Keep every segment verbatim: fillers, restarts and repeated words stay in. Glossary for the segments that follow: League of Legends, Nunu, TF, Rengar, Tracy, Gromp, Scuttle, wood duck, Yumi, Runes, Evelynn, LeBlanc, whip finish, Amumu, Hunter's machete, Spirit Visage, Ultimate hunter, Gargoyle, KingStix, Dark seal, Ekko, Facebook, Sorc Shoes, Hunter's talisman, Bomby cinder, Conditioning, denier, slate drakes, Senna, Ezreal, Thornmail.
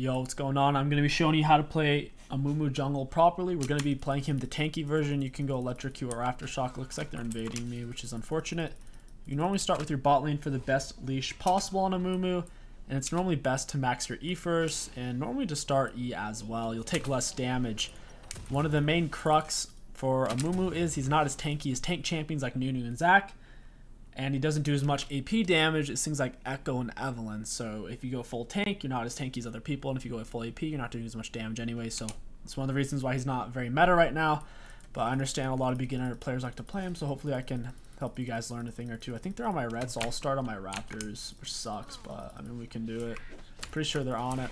Yo, what's going on? I'm going to be showing you how to play Amumu jungle properly. We're going to be playing him the tanky version. You can go Electro Q or Aftershock. Looks like they're invading me, which is unfortunate. You normally start with your bot lane for the best leash possible on Amumu, and it's normally best to max your E first, and normally to start E as well. You'll take less damage. One of the main crux for Amumu is he's not as tanky as tank champions like Nunu and Zac, and he doesn't do as much A P damage as things like Ekko and Evelynn. So if you go full tank, you're not as tanky as other people, and if you go full A P, you're not doing as much damage anyway. So it's one of the reasons why he's not very meta right now, but I understand a lot of beginner players like to play him, so hopefully I can help you guys learn a thing or two. I think they're on my red, so I'll start on my Raptors, which sucks, but I mean, we can do it. Pretty sure they're on it.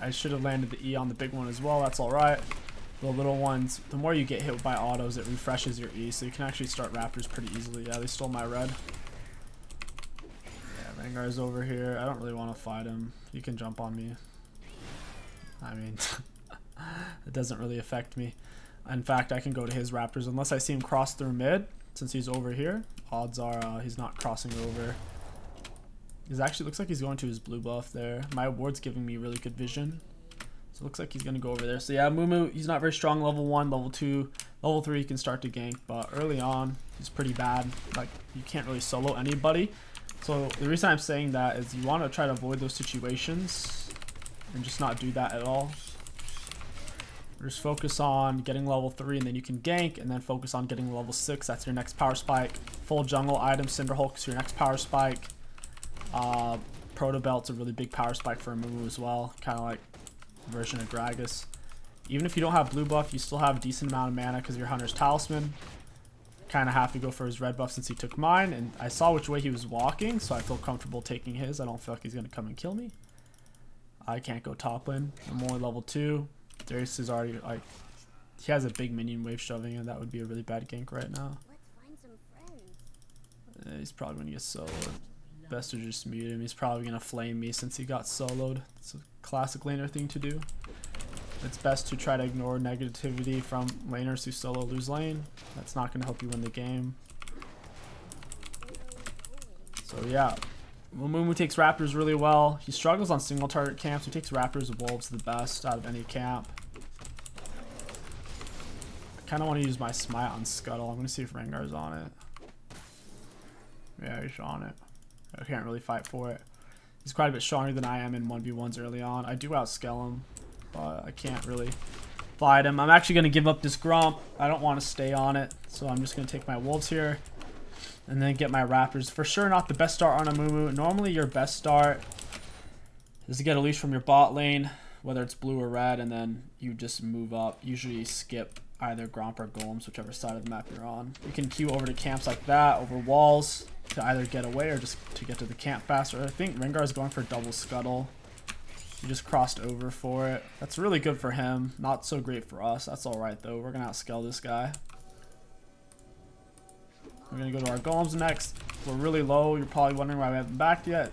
I should have landed the E on the big one as well. That's all right. The little ones, the more you get hit by autos, it refreshes your E, so you can actually start Raptors pretty easily. Yeah, they stole my red. Yeah, Rengar's over here. I don't really want to fight him. You can jump on me. I mean, it doesn't really affect me. In fact, I can go to his Raptors unless I see him cross through mid, since he's over here. Odds are uh, he's not crossing over. It actually looks like he's going to his blue buff there. My ward's giving me really good vision. So it looks like he's going to go over there. So yeah, Amumu, he's not very strong level one, level two, level three he can start to gank. But early on, he's pretty bad. Like, you can't really solo anybody. So the reason I'm saying that is you want to try to avoid those situations and just not do that at all. Just focus on getting level three, and then you can gank, and then focus on getting level six. That's your next power spike. Full jungle item, Cinder Hulk is your next power spike. Uh, Proto belt's a really big power spike for Amumu as well. Kind of like version of Gragas. Even if you don't have blue buff, you still have a decent amount of mana because of your Hunter's talisman. Kind of have to go for his red buff since he took mine, and I saw which way he was walking, so I feel comfortable taking his. I don't feel like he's going to come and kill me. I can't go top lane. I'm only level two. Darius is already, like, he has a big minion wave shoving, and that would be a really bad gank right now. Let's find some friends. Uh, he's probably going to get soloed. Best to just mute him. He's probably going to flame me since he got soloed. It's a classic laner thing to do. It's best to try to ignore negativity from laners who solo lose lane. That's not going to help you win the game. So yeah, Amumu takes Raptors really well. He struggles on single target camps. He takes Raptors and Wolves the best out of any camp. I kind of want to use my smite on Scuttle. I'm going to see if Rengar's on it. Yeah, he's on it. I can't really fight for it. He's quite a bit stronger than I am in one v ones early on. I do outscale him, but I can't really fight him. I'm actually going to give up this Gromp. I don't want to stay on it, so I'm just going to take my Wolves here and then get my Raptors. For sure not the best start on Amumu. Normally your best start is to get a leash from your bot lane, whether it's blue or red, and then you just move up. Usually you skip either Gromp or Golems, whichever side of the map you're on. You can queue over to camps like that, over walls, to either get away or just to get to the camp faster. I think Rengar is going for double Scuttle. He just crossed over for it. That's really good for him. Not so great for us. That's all right though. We're gonna outscale this guy. We're gonna go to our Golems next. We're really low. You're probably wondering why we haven't backed yet.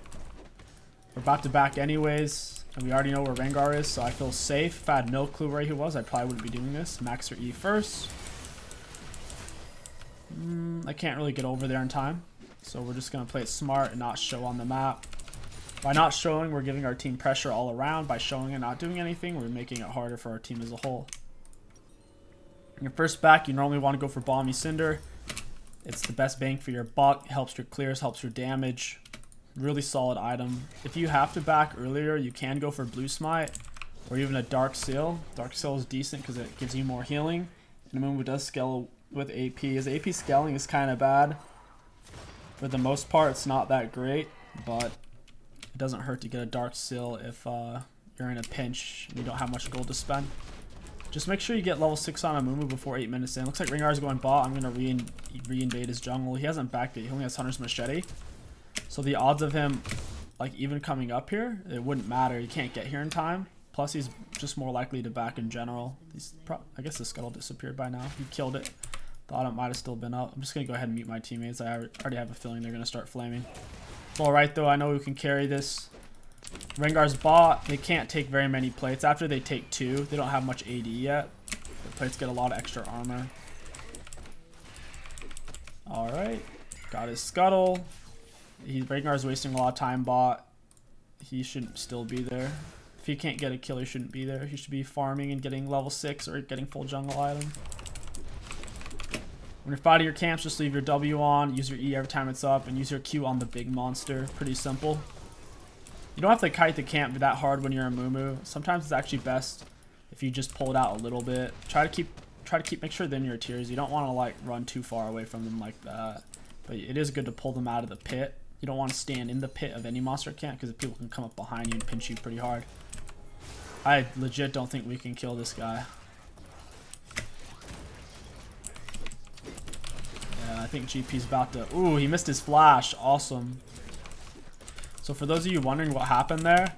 We're about to back anyways, and we already know where Rengar is, so I feel safe. If I had no clue where he was, I probably wouldn't be doing this. Max or E first. Mm, I can't really get over there in time. So we're just going to play it smart and not show on the map. By not showing, we're giving our team pressure all around. By showing and not doing anything, we're making it harder for our team as a whole. In your first back, you normally want to go for Bomby Cinder. It's the best bang for your buck. It helps your clears, helps your damage. Really solid item. If you have to back earlier, you can go for Blue Smite or even a Dark Seal. Dark Seal is decent because it gives you more healing. And Amumu does scale with A P. His A P scaling is kind of bad. For the most part, it's not that great, but it doesn't hurt to get a Dark Seal if uh, you're in a pinch and you don't have much gold to spend. Just make sure you get level six on Amumu before eight minutes in. Looks like Rengar's going bot. I'm going to re re-invade his jungle. He hasn't backed it. He only has Hunter's machete. So the odds of him like even coming up here, it wouldn't matter. He can't get here in time. Plus, he's just more likely to back in general. He's pro I guess the Scuttle disappeared by now. He killed it. Thought it might have still been up. I'm just going to go ahead and mute my teammates. I already have a feeling they're going to start flaming. It's alright though. I know we can carry this. Rengar's bot. They can't take very many plates. After they take two, they don't have much A D yet. The plates get a lot of extra armor. Alright. Got his Scuttle. He, Rengar's wasting a lot of time bot. He shouldn't still be there. If you can't get a kill, you shouldn't be there. You should be farming and getting level six or getting full jungle item. When you're fighting your camps, just leave your W on, use your E every time it's up, and use your Q on the big monster. Pretty simple. You don't have to kite the camp that hard when you're a Amumu. Sometimes it's actually best if you just pull it out a little bit. Try to keep, try to keep, make sure they're in your tiers. You don't want to like run too far away from them like that. But it is good to pull them out of the pit. You don't want to stand in the pit of any monster camp because people can come up behind you and pinch you pretty hard. I legit don't think we can kill this guy. I think G P's about to... Ooh, he missed his flash. Awesome. So for those of you wondering what happened there,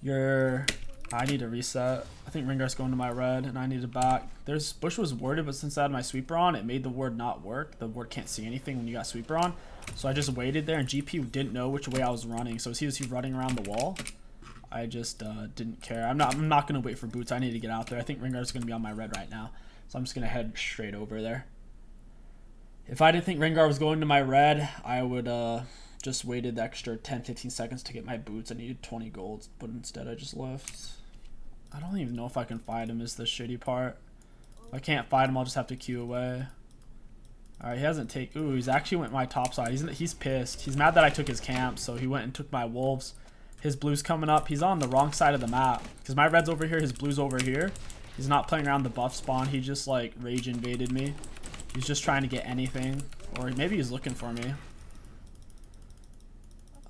you're... I need to reset. I think Rengar's going to my red, and I need to back. There's... Bush was warded, but since I had my sweeper on, it made the ward not work. The ward can't see anything when you got sweeper on. So I just waited there, and G P didn't know which way I was running. So as he was he running around the wall, I just uh, didn't care. I'm not, I'm not going to wait for boots. I need to get out there. I think Rengar's going to be on my red right now. So I'm just going to head straight over there. If I didn't think Rengar was going to my red, I would uh, just waited the extra ten fifteen seconds to get my boots. I needed twenty golds, but instead I just left. I don't even know if I can fight him is the shitty part. If I can't fight him, I'll just have to queue away. Alright, he hasn't taken... Ooh, he's actually went my top side. He's, he's pissed. He's mad that I took his camp, so he went and took my wolves. His blue's coming up. He's on the wrong side of the map. Because my red's over here, his blue's over here. He's not playing around the buff spawn. He just, like, rage invaded me. He's just trying to get anything, or maybe he's looking for me.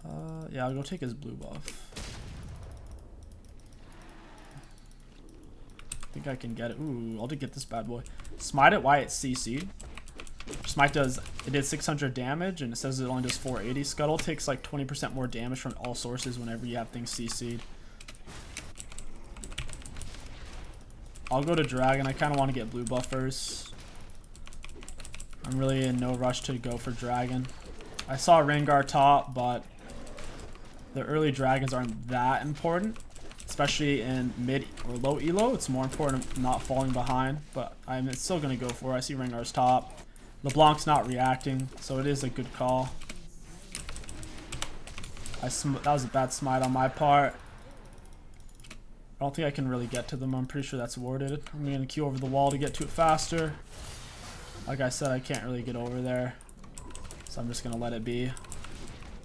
Uh, yeah, I'll go take his blue buff. I think I can get it. Ooh, I'll just get this bad boy. Smite it, why it's C C'd. Smite does, it did six hundred damage, and it says it only does four eighty. Scuttle takes like twenty percent more damage from all sources whenever you have things C C'd. I'll go to Dragon. I kind of want to get blue buff first. I'm really in no rush to go for Dragon. I saw Rengar top, but the early Dragons aren't that important. Especially in mid or low elo, it's more important not falling behind. But I'm still going to go for it. I see Rengar's top. LeBlanc's not reacting, so it is a good call. I sm that was a bad smite on my part. I don't think I can really get to them. I'm pretty sure that's warded. I'm going to queue over the wall to get to it faster. Like I said, I can't really get over there, so I'm just going to let it be.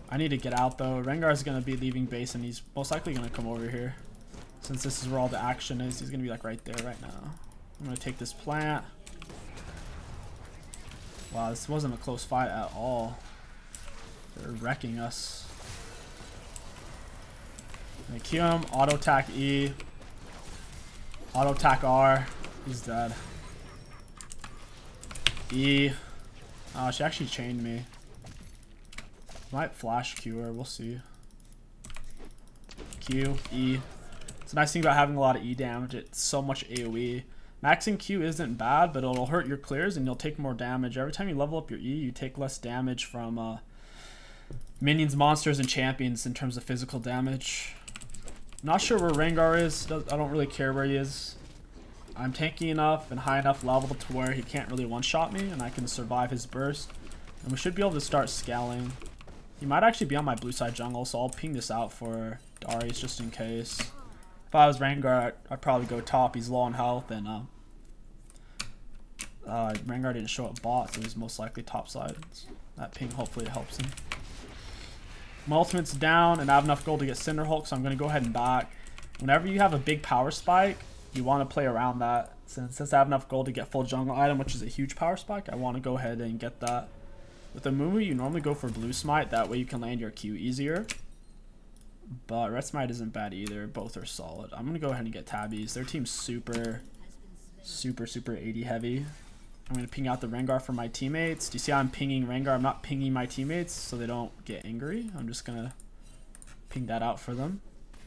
I need to get out, though. Rengar's going to be leaving base, and he's most likely going to come over here. Since this is where all the action is, he's going to be, like, right there right now. I'm going to take this plant. Wow, this wasn't a close fight at all. They're wrecking us. I'm going to Q him. Auto-attack E. Auto-attack R. He's dead. E. Oh, she actually chained me. Might flash Q her, we'll see. Q, E. It's a nice thing about having a lot of E damage, it's so much AoE. Maxing Q isn't bad, but it'll hurt your clears and you'll take more damage. Every time you level up your E, you take less damage from uh, minions, monsters, and champions in terms of physical damage. I'm not sure where Rengar is, I don't really care where he is. I'm tanky enough and high enough level to where he can't really one-shot me, and I can survive his burst. And we should be able to start scaling. He might actually be on my blue side jungle, so I'll ping this out for Darius just in case. If I was Rengar, I'd probably go top. He's low on health, and uh, uh, Rengar didn't show up bot, so he's most likely top side. That ping hopefully helps him. My ultimate's down, and I have enough gold to get Cinder Hulk, so I'm going to go ahead and back. Whenever you have a big power spike, you want to play around that. Since, since I have enough gold to get full jungle item, which is a huge power spike, I want to go ahead and get that. With Amumu, you normally go for blue smite. That way you can land your Q easier. But red smite isn't bad either. Both are solid. I'm going to go ahead and get tabbies. Their team's super, super, super eighty heavy. I'm going to ping out the Rengar for my teammates. Do you see how I'm pinging Rengar? I'm not pinging my teammates so they don't get angry. I'm just going to ping that out for them.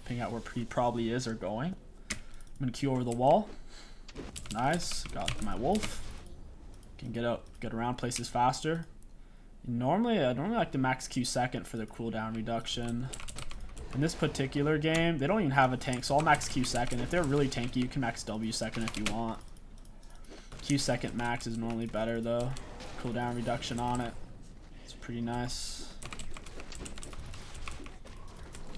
Ping out where he probably is or going. I'm gonna Q over the wall. Nice, got my wolf. Can get up, get around places faster. Normally, I normally like to max Q second for the cooldown reduction. In this particular game, they don't even have a tank, so I'll max Q second. If they're really tanky, you can max W second if you want. Q second max is normally better though. Cooldown reduction on it. It's pretty nice.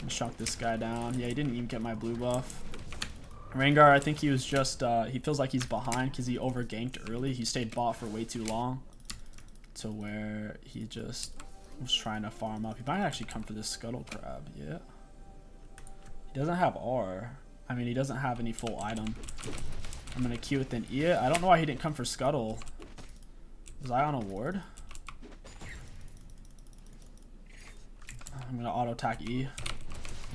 Shock this guy down. Yeah, he didn't even get my blue buff. Rengar, I think he was just, uh, he feels like he's behind because he overganked early. He stayed bot for way too long to where he just was trying to farm up. He might actually come for this Scuttle Crab, yeah. He doesn't have R. I mean, he doesn't have any full item. I'm going to Q with an E. I don't know why he didn't come for Scuttle. Was I on a ward? I'm going to auto attack E.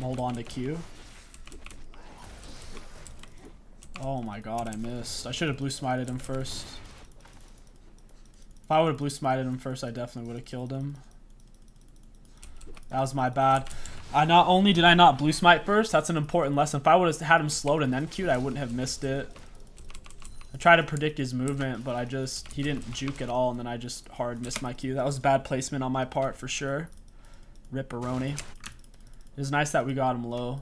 Hold on to Q. Oh my god, I missed. I should have blue smited him first. If I would have blue smited him first, I definitely would have killed him. That was my bad. I not only did I not blue smite first, that's an important lesson. If I would have had him slowed and then Q'd, I wouldn't have missed it. I tried to predict his movement, but I just, he didn't juke at all, and then I just hard missed my Q. That was bad placement on my part for sure. Ripperoni. It was nice that we got him low.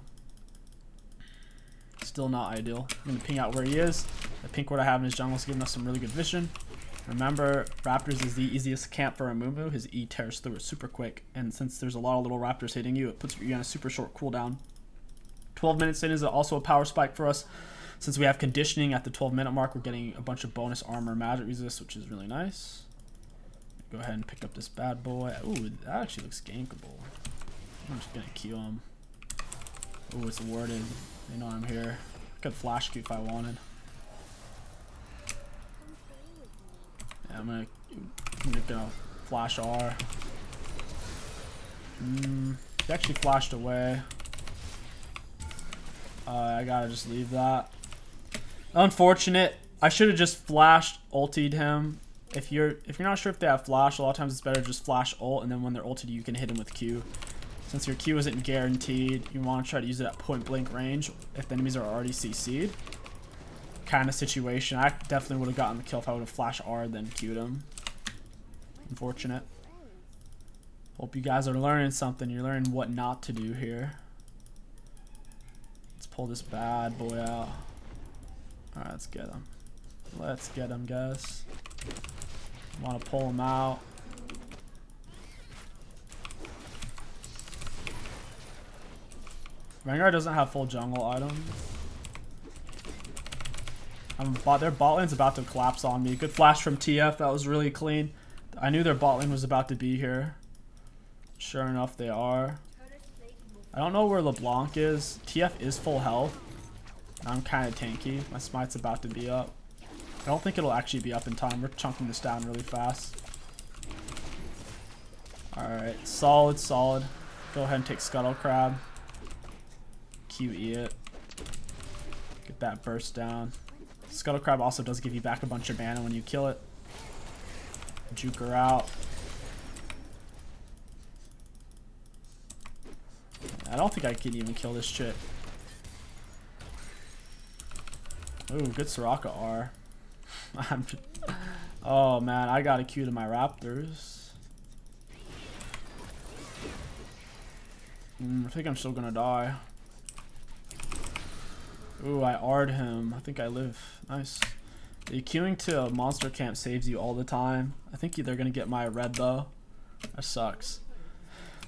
Still not ideal. I'm going to ping out where he is. The pink ward I have in his jungle is giving us some really good vision. Remember, Raptors is the easiest camp for Amumu. His E tears through it super quick. And since there's a lot of little Raptors hitting you, it puts you on a super short cooldown. twelve minutes in is also a power spike for us. Since we have conditioning at the twelve minute mark, we're getting a bunch of bonus armor magic resist, which is really nice. Go ahead and pick up this bad boy. Ooh, that actually looks gankable. I'm just going to Q him. Ooh, it's warded. They know I'm here. I could flash Q if I wanted. Yeah, I'm gonna, I'm gonna go flash R. Mm, he actually flashed away. Uh, I gotta just leave that. Unfortunate. I should have just flashed ultied him. If you're if you're not sure if they have flash, a lot of times it's better to just flash ult, and then when they're ulted, you can hit him with Q. Since your Q isn't guaranteed, you want to try to use it at point blank range if the enemies are already C C'd. Kind of situation. I definitely would have gotten the kill if I would have flashed R then Q'd him. Unfortunate. Hope you guys are learning something. You're learning what not to do here. Let's pull this bad boy out. Alright, let's get him. Let's get him, guys. Want to pull him out. Rengar doesn't have full jungle item. I'm bot, their bot lane's about to collapse on me. Good flash from T F. That was really clean. I knew their bot lane was about to be here. Sure enough, they are. I don't know where LeBlanc is. T F is full health. I'm kind of tanky. My smite's about to be up. I don't think it'll actually be up in time. We're chunking this down really fast. Alright, solid, solid. Go ahead and take Scuttle Crab. Q E it. Get that burst down. Scuttle Crab also does give you back a bunch of mana when you kill it. Juke her out. I don't think I can even kill this shit. Ooh, good Soraka R. I'm just, oh man, I got a Q to my Raptors. Mm, I think I'm still gonna die. Ooh, I R'd him. I think I live. Nice. The queuing to a monster camp saves you all the time. I think they're going to get my red, though. That sucks.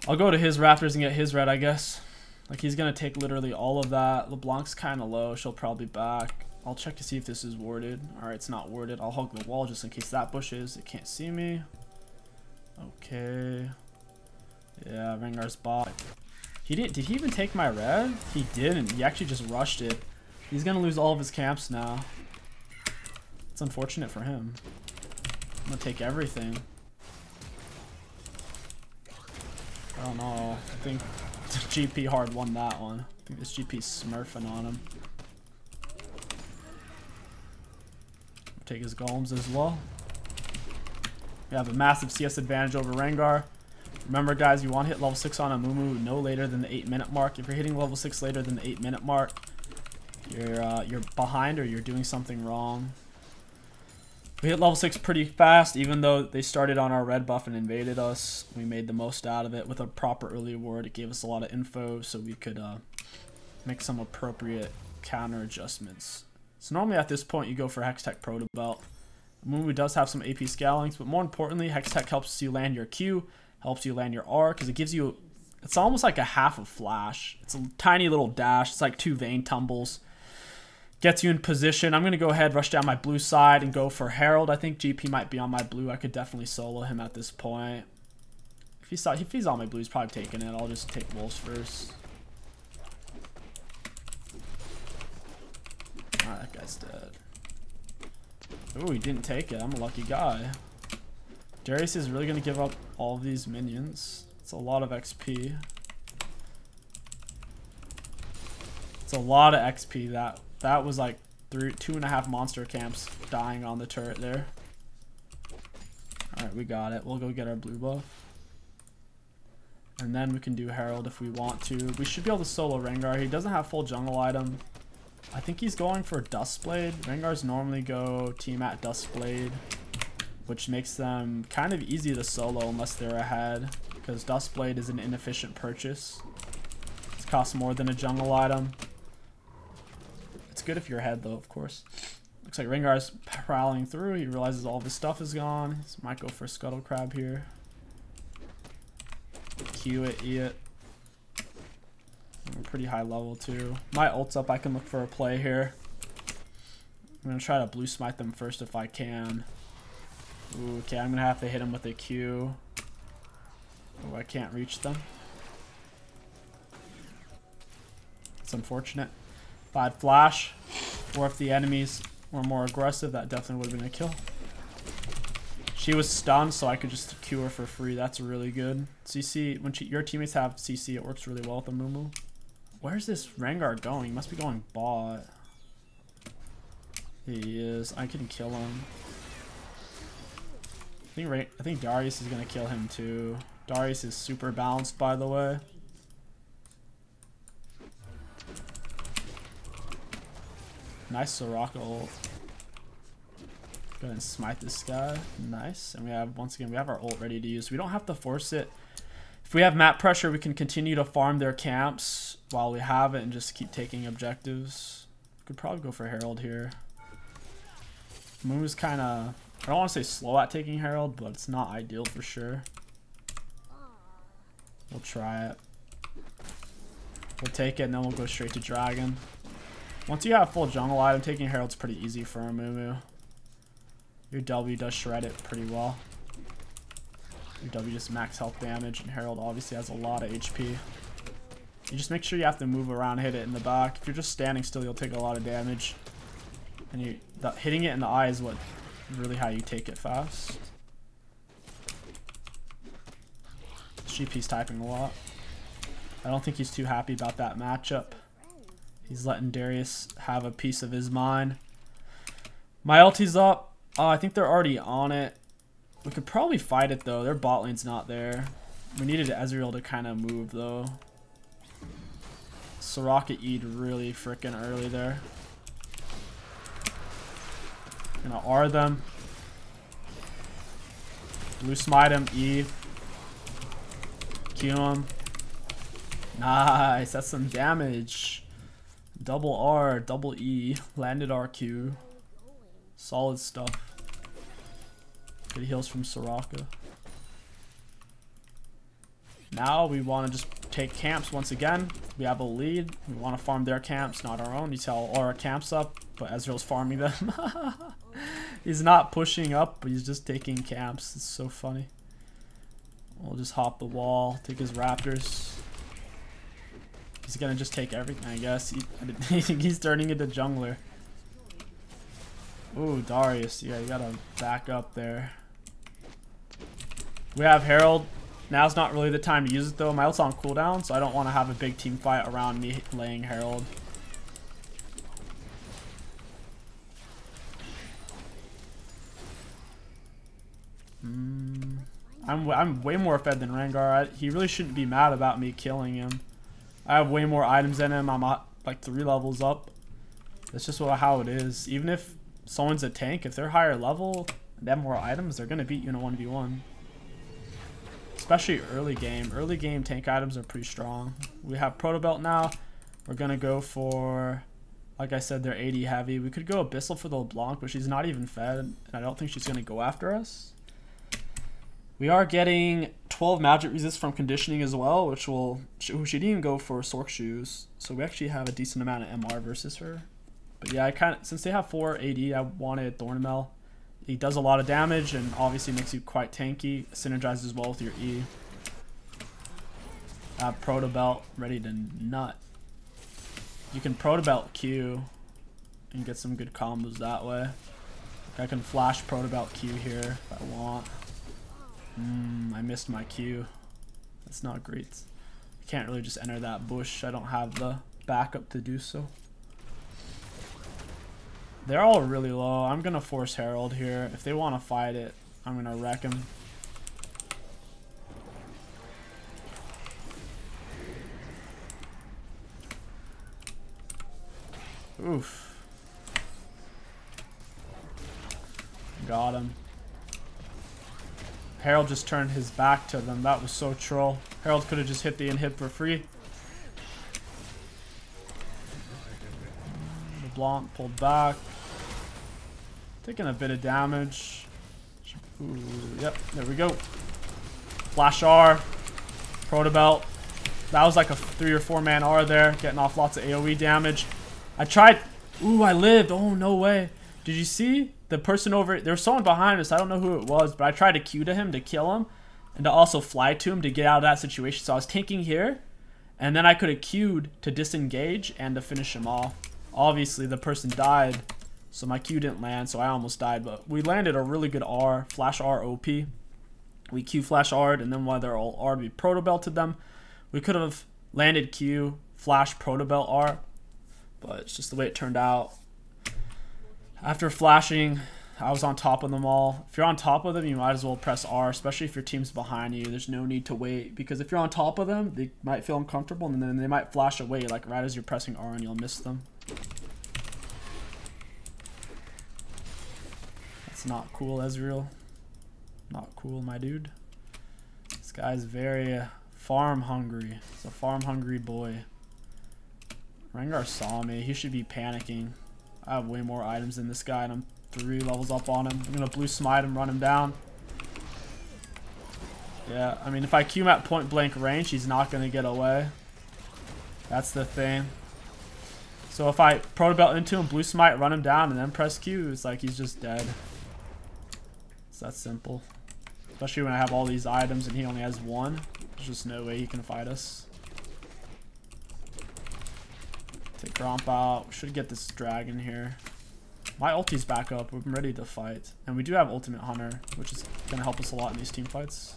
I'll go to his Raptors and get his red, I guess. Like, he's going to take literally all of that. LeBlanc's kind of low. She'll probably back. I'll check to see if this is warded. Alright, it's not warded. I'll hug the wall just in case that bush is. It can't see me. Okay. Yeah, Rengar's bot. He didn't. Did he even take my red? He didn't. He actually just rushed it. He's gonna lose all of his camps now. It's unfortunate for him. I'm gonna take everything. I don't know. I think G P hard won that one. I think this G P's smurfing on him. Take his golems as well. We have a massive C S advantage over Rengar. Remember guys, you want to hit level six on Amumu no later than the eight minute mark. If you're hitting level six later than the eight minute mark, You're, uh, you're behind or you're doing something wrong. We hit level six pretty fast, even though they started on our red buff and invaded us. We made the most out of it with a proper early ward. It gave us a lot of info so we could uh, make some appropriate counter adjustments. So normally at this point you go for Hextech Protobelt. Amumu does have some A P scalings, but more importantly Hextech helps you land your Q, helps you land your R, because it gives you It's almost like a half of Flash. It's a tiny little dash. It's like two Vayne tumbles. Gets you in position. I'm going to go ahead, rush down my blue side, and go for Herald. I think G P might be on my blue. I could definitely solo him at this point. If he's, if he's on my blue, he's probably taking it. I'll just take Wolves first. Alright, that guy's dead. Ooh, he didn't take it. I'm a lucky guy. Darius is really going to give up all these minions. It's a lot of X P. It's a lot of X P that... That was like three, two and a half monster camps dying on the turret there. Alright, we got it. We'll go get our blue buff. And then we can do Herald if we want to. We should be able to solo Rengar. He doesn't have full jungle item. I think he's going for Dustblade. Rengars normally go team at Dustblade, which makes them kind of easy to solo unless they're ahead, because Dustblade is an inefficient purchase. It costs more than a jungle item. It's good if you're ahead though, of course. Looks like Rengar's prowling through. He realizes all of his stuff is gone. So might go for a Scuttle Crab here. Q it, E it. I'm pretty high level too. My ult's up. I can look for a play here. I'm going to try to blue smite them first if I can. Ooh, okay, I'm going to have to hit him with a Q. Oh, I can't reach them. It's unfortunate. If I had Flash, or if the enemies were more aggressive, that definitely would have been a kill. She was stunned, so I could just Q her for free. That's really good. C C, when she, your teammates have C C, it works really well with Amumu. Where's this Rengar going? He must be going bot. He is. I can kill him. I think, Ra I think Darius is going to kill him too. Darius is super balanced, by the way. Nice Soraka ult. Go ahead and smite this guy. Nice. And we have, once again, we have our ult ready to use. We don't have to force it. If we have map pressure, we can continue to farm their camps while we have it and just keep taking objectives. Could probably go for Herald here. Moon's kind of, I don't want to say slow at taking Herald, but it's not ideal for sure. We'll try it. We'll take it, and then we'll go straight to Dragon. Once you have full jungle item, taking Herald's pretty easy for Amumu. Your W does shred it pretty well. Your W just max health damage, and Herald obviously has a lot of H P. You just make sure you have to move around, hit it in the back. If you're just standing still, you'll take a lot of damage. And you, the, hitting it in the eye is what really how you take it fast. G P's typing a lot. I don't think he's too happy about that matchup. He's letting Darius have a piece of his mind. My ulti's up. Uh, I think they're already on it. We could probably fight it, though. Their bot lane's not there. We needed Ezreal to kind of move, though. Soraka E'd really freaking early there. Gonna R them. Blue smite him, E. Q him. Nice, that's some damage. Double R, double E, landed R Q. Solid stuff. Good heals from Soraka. Now we want to just take camps once again. We have a lead. We want to farm their camps, not our own. You tell all our camps up, but Ezreal's farming them. He's not pushing up, but he's just taking camps. It's so funny. We'll just hop the wall, take his raptors. He's gonna just take everything, I guess. He, I think he's turning into jungler. Ooh, Darius. Yeah, you gotta back up there. We have Herald. Now's not really the time to use it, though. My ult's on cooldown, so I don't want to have a big team fight around me laying Herald. Mm, I'm, I'm way more fed than Rengar. I, he really shouldn't be mad about me killing him. I have way more items than him. I'm like three levels up. That's just how it is. Even if someone's a tank, if they're higher level, they have more items, they're going to beat you in a one v one. Especially early game. Early game tank items are pretty strong. We have Proto Belt now. We're going to go for, like I said, they're A D heavy. We could go Abyssal for the LeBlanc, but she's not even fed, and I don't think she's going to go after us. We are getting twelve magic resist from conditioning as well, which will who she didn't go for Sorc Shoes, so we actually have a decent amount of M R versus her. But yeah, I kind of, since they have four A D, I wanted Thornmail. He does a lot of damage and obviously makes you quite tanky. Synergizes well with your E. Uh, Proto belt ready to nut. You can Proto belt Q and get some good combos that way. I can flash Proto belt Q here if I want. Mm, I missed my Q. That's not great. I can't really just enter that bush. I don't have the backup to do so. They're all really low. I'm going to force Herald here. If they want to fight it, I'm going to wreck him. Oof. Got him. Herald just turned his back to them. That was so troll. Herald could have just hit the inhib for free. LeBlanc pulled back. Taking a bit of damage. Ooh, yep, there we go. Flash R. Proto belt. That was like a three or four man R there. Getting off lots of AoE damage. I tried. Ooh, I lived. Oh, no way. Did you see the person over? There was someone behind us. I don't know who it was, but I tried to Q to him to kill him and to also fly to him to get out of that situation. So I was tanking here, and then I could have Q'd to disengage and to finish him off. Obviously, the person died, so my Q didn't land, so I almost died. But we landed a really good R, flash R O P. We Q flash R'd, and then while they're all R'd, we Proto belted them. We could have landed Q, flash Proto belt R, but it's just the way it turned out. After flashing, I was on top of them all. If you're on top of them, you might as well press R, especially if your team's behind you. There's no need to wait, because if you're on top of them, they might feel uncomfortable, and then they might flash away, like right as you're pressing R, and you'll miss them. That's not cool, Ezreal. Not cool, my dude. This guy's very farm hungry. He's a farm hungry boy. Rengar saw me. He should be panicking. I have way more items than this guy, and I'm three levels up on him. I'm gonna blue smite him, run him down. Yeah, I mean, if I Q him at point blank range, he's not gonna get away. That's the thing. So if I Proto belt into him, blue smite, run him down, and then press Q, it's like he's just dead. It's that simple. Especially when I have all these items and he only has one. There's just no way he can fight us. Take Gromp out. We should get this dragon here. My ulti's back up. I'm ready to fight. And we do have Ultimate Hunter, which is going to help us a lot in these team fights.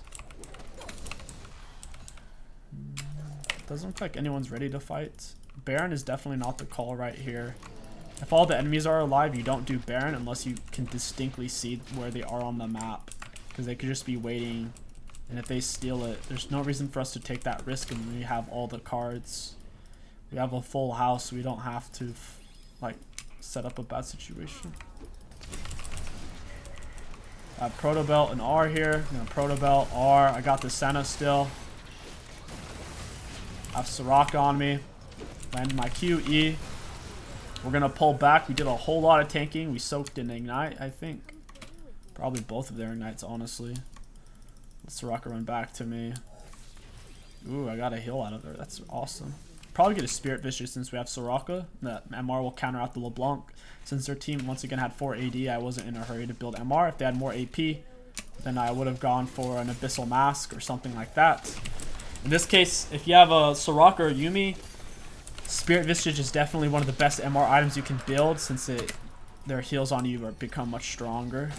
Doesn't look like anyone's ready to fight. Baron is definitely not the call right here. If all the enemies are alive, you don't do Baron unless you can distinctly see where they are on the map, because they could just be waiting, and if they steal it, there's no reason for us to take that risk. And we have all the cards, we have a full house, we don't have to like set up a bad situation. I have Proto belt and R here. I'm gonna Proto belt R. I got the Senna still. I have Soraka on me. Landed my Q E. We're going to pull back. We did a whole lot of tanking. We soaked in Ignite, I think. Probably both of their Ignites, honestly. Let Soraka run back to me. Ooh, I got a heal out of there. That's awesome. Probably get a Spirit Visage since we have Soraka. The M R will counter out the LeBlanc. Since their team, once again, had four A D, I wasn't in a hurry to build M R. If they had more A P, then I would have gone for an Abyssal Mask or something like that. In this case, if you have a Soraka or Yumi, Spirit Visage is definitely one of the best M R items you can build, since it their heals on you are become much stronger.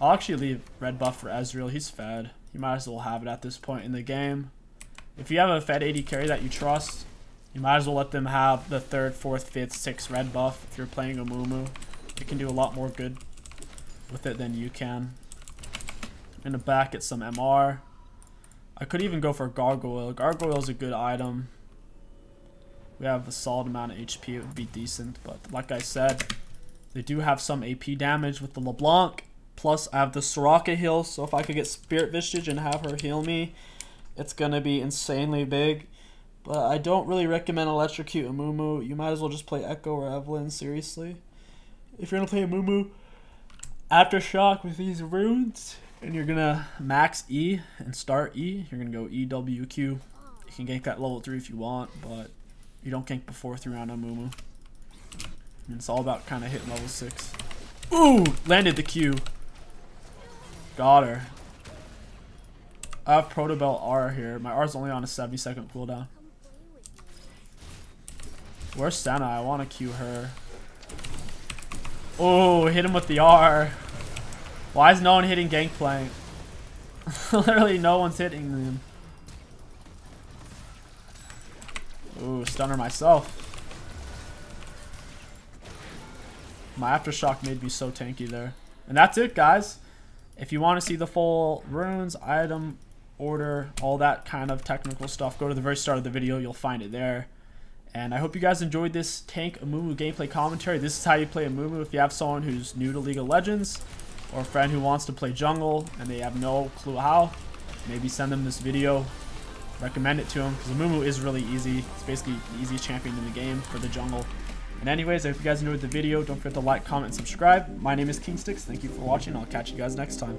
I'll actually leave red buff for Ezreal. He's fed. You might as well have it at this point in the game. If you have a fed A D carry that you trust, you might as well let them have the third, fourth, fifth, sixth red buff. If you're playing Amumu, it can do a lot more good with it than you can. I'm gonna back at some M R. I could even go for Gargoyle. Gargoyle is a good item. We have a solid amount of H P. It would be decent. But like I said, they do have some A P damage with the LeBlanc. Plus, I have the Soraka heal. So if I could get Spirit Visage and have her heal me, it's going to be insanely big. But I don't really recommend Electrocute Amumu. You might as well just play Ekko or Evelynn, seriously. If you're going to play Amumu, Aftershock with these runes, and you're gonna max E and start E. You're gonna go E W Q. You can gank that level three if you want, but you don't gank before three round Amumu. And it's all about kind of hitting level six. Ooh, landed the Q. Got her. I have Proto Belt R here. My R's only on a seventy second cooldown. Where's Senna? I want to Q her. Oh, hit him with the R. Why is no one hitting Gangplank? Literally no one's hitting them. Ooh, stunner myself. My Aftershock made me so tanky there. And that's it, guys. If you want to see the full runes, item, order, all that kind of technical stuff, go to the very start of the video. You'll find it there. And I hope you guys enjoyed this tank Amumu gameplay commentary. This is how you play Amumu if you have someone who's new to League of Legends or a friend who wants to play jungle and they have no clue how. Maybe send them this video. Recommend it to them because Amumu is really easy. It's basically the easiest champion in the game for the jungle. And anyways, I hope you guys enjoyed the video. Don't forget to like, comment, and subscribe. My name is KingStix. Thank you for watching. I'll catch you guys next time.